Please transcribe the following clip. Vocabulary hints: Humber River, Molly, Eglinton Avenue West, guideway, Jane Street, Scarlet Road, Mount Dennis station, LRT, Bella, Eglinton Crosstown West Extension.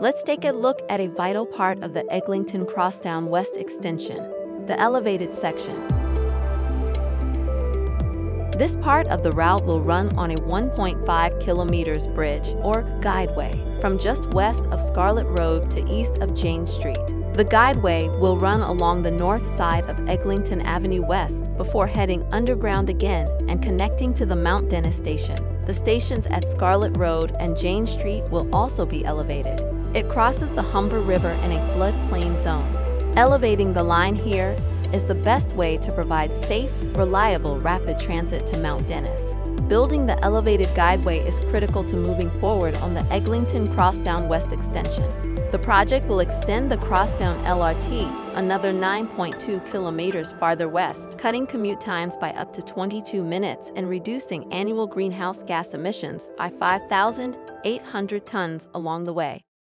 Let's take a look at a vital part of the Eglinton Crosstown West Extension, the elevated section. This part of the route will run on a 1.5 kilometers bridge, or guideway, from just west of Scarlet Road to east of Jane Street. The guideway will run along the north side of Eglinton Avenue West before heading underground again and connecting to the Mount Dennis station. The stations at Scarlet Road and Jane Street will also be elevated. It crosses the Humber River in a floodplain zone. Elevating the line here is the best way to provide safe, reliable rapid transit to Mount Dennis. Building the elevated guideway is critical to moving forward on the Eglinton Crosstown West Extension. The project will extend the Crosstown LRT another 9.2 kilometers farther west, cutting commute times by up to 22 minutes and reducing annual greenhouse gas emissions by 5,800 tons along the way.